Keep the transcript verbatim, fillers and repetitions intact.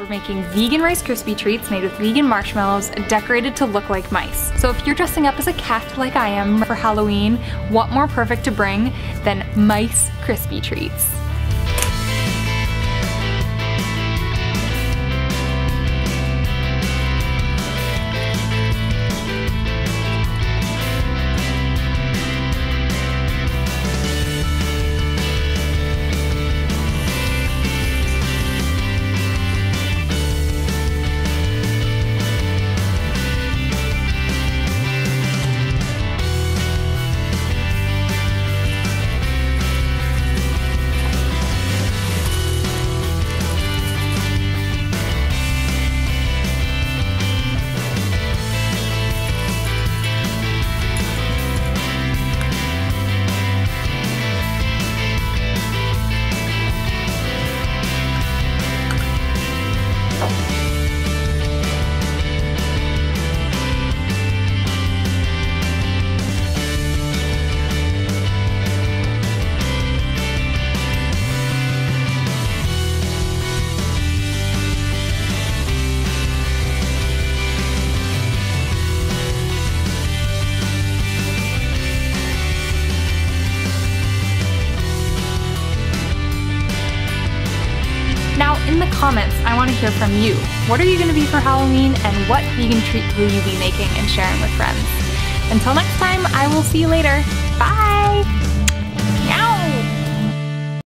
We're making vegan Rice Krispie treats made with vegan marshmallows decorated to look like mice. So if you're dressing up as a cat like I am for Halloween, what more perfect to bring than mice Krispie treats? In the comments, I want to hear from you. What are you going to be for Halloween, and what vegan treat will you be making and sharing with friends? Until next time, I will see you later. Bye!